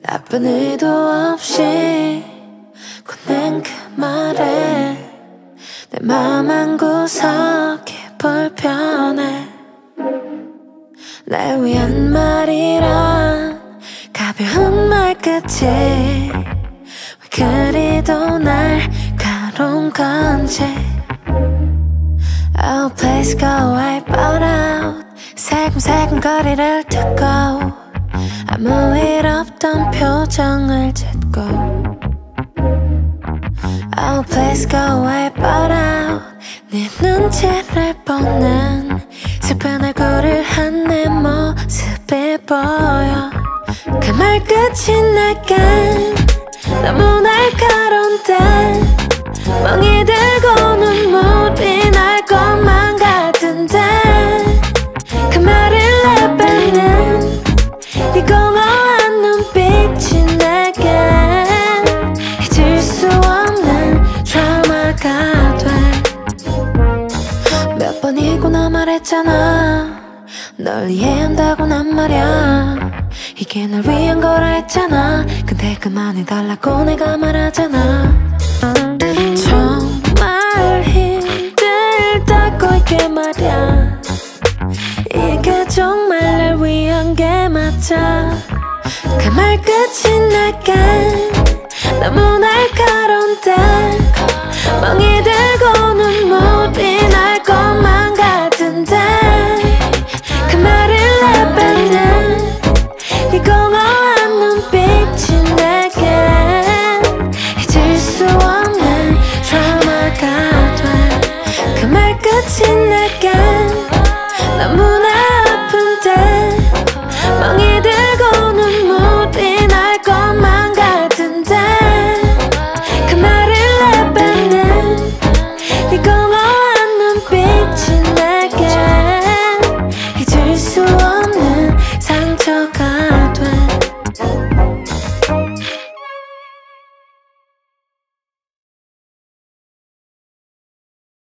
나쁜 의도 없이 꺼낸 그 말에 내 맘 한 구석이 불편해. 날 위한 말이란 가벼운 말끝이 왜 그리도 날 가로운 건지. Oh please go away but out. 새금새금 거리를 듣고 아무 일 없던 표정을 짓고. Oh please go away but out. 네 눈치를 보는 슬픈 얼굴을 한 내 모습이 보여. 그 말 끝이 내겐 너무 날카로운데 멍이 들고 눈물이 날 것만 같은데. 그 말을 내뱉는 네 공허한 눈빛이 내게 잊을 수 없는 트라우마가 돼. 몇 번이고 나 말했잖아 널 이해한다고 난 말야. 이게 널 위한 거라 했잖아. 근데 그만해달라고 내가 말하잖아. 정말 힘들다고 이게 말야. 이게 정말 날 위한 게 맞아. 그 말 끝이 내겐 너무나